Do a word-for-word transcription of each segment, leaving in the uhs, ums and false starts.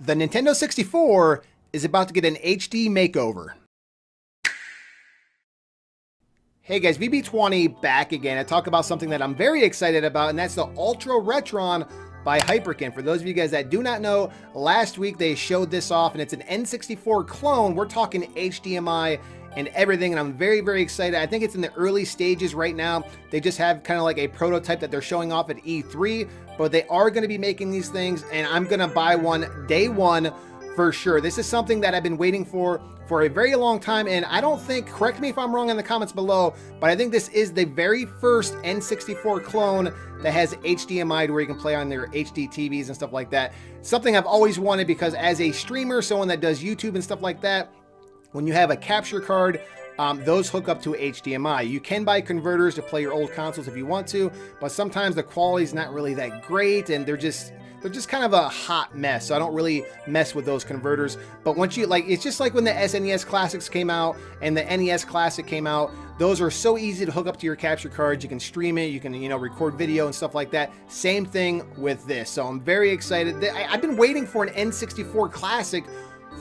The Nintendo sixty-four is about to get an H D makeover. Hey guys, V B twenty back again. I talk about something that I'm very excited about, and that's the Ultra Retron by Hyperkin. For those of you guys that do not know, last week they showed this off, and it's an N sixty-four clone. We're talking H D M I and everything, and I'm very, very excited. I think it's in the early stages right now. They just have kind of like a prototype that they're showing off at E three, but they are gonna be making these things, and I'm gonna buy one day one for sure. This is something that I've been waiting for for a very long time, and I don't think, correct me if I'm wrong in the comments below, but I think this is the very first N sixty-four clone that has H D M I to where you can play on your H D T Vs and stuff like that. Something I've always wanted, because as a streamer, someone that does YouTube and stuff like that, when you have a capture card, um, those hook up to H D M I. You can buy converters to play your old consoles if you want to, but sometimes the quality's not really that great, and they're just they're just kind of a hot mess. So I don't really mess with those converters. But once you like, it's just like when the S N E S Classics came out and the N E S Classic came out, those are so easy to hook up to your capture cards. You can stream it, you can, you know, record video and stuff like that. Same thing with this. So I'm very excited. I've been waiting for an N sixty-four Classic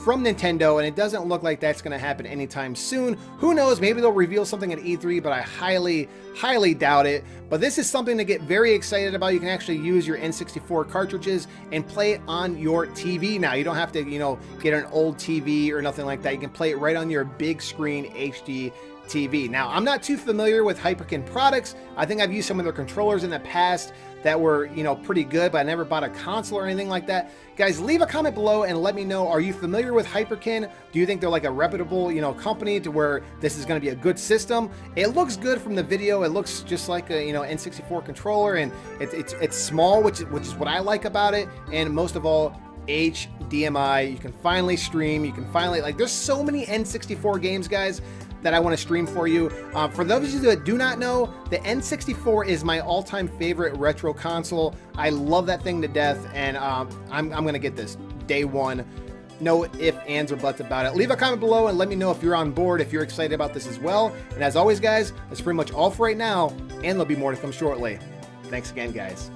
from Nintendo, and it doesn't look like that's going to happen anytime soon. Who knows, maybe they'll reveal something at E three, but I highly, highly doubt it. But this is something to get very excited about. You can actually use your N sixty-four cartridges and play it on your T V now. You don't have to, you know, get an old T V or nothing like that. You can play it right on your big screen H D T V. Now, I'm not too familiar with Hyperkin products. I think I've used some of their controllers in the past that were, you know, pretty good, but I never bought a console or anything like that. Guys, leave a comment below and let me know, are you familiar with Hyperkin? Do you think they're like a reputable, you know, company to where this is going to be a good system? It looks good from the video. It looks just like a, you know, N sixty-four controller, and it's it's, it's small, which which is what I like about it. And most of all, H D M I. You can finally stream. You can finally, like, there's so many N sixty-four games, guys, that I want to stream for you. Uh, for those of you that do not know, the N sixty-four is my all-time favorite retro console. I love that thing to death, and um, I'm, I'm gonna get this day one. No ifs, ands, or buts about it. Leave a comment below and let me know if you're on board, if you're excited about this as well. And as always, guys, that's pretty much all for right now, and there'll be more to come shortly. Thanks again, guys.